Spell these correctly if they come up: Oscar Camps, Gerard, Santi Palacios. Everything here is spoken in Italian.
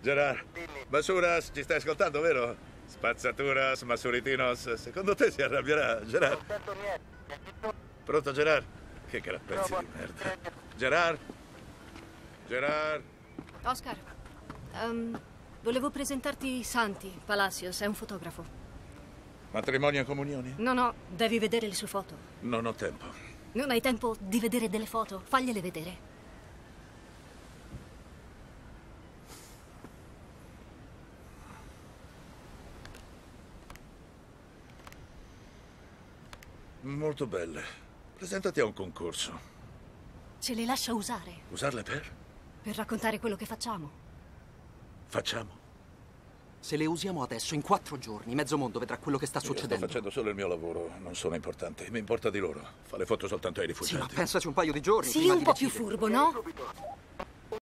Gerard, Basuras, ci stai ascoltando, vero? Spazzaturas, masuritinos, secondo te si arrabbierà, Gerard? Non sento niente. Pronto, Gerard? Che carapezzi di merda. Gerard? Gerard? Oscar, volevo presentarti Santi Palacios, è un fotografo. Matrimonio e comunioni? No, no, devi vedere le sue foto. Non ho tempo. Non hai tempo di vedere delle foto? Fagliele vedere. Molto belle. Presentati a un concorso. Ce le lascia usare. Usarle per? Per raccontare quello che facciamo. Facciamo? Se le usiamo adesso, in 4 giorni, mezzo mondo vedrà quello che sta succedendo. Io sto facendo solo il mio lavoro, non sono importante. Mi importa di loro. Fa le foto soltanto ai rifugiati. Sì, ma pensaci un paio di giorni. Sì, un po' più furbo, no?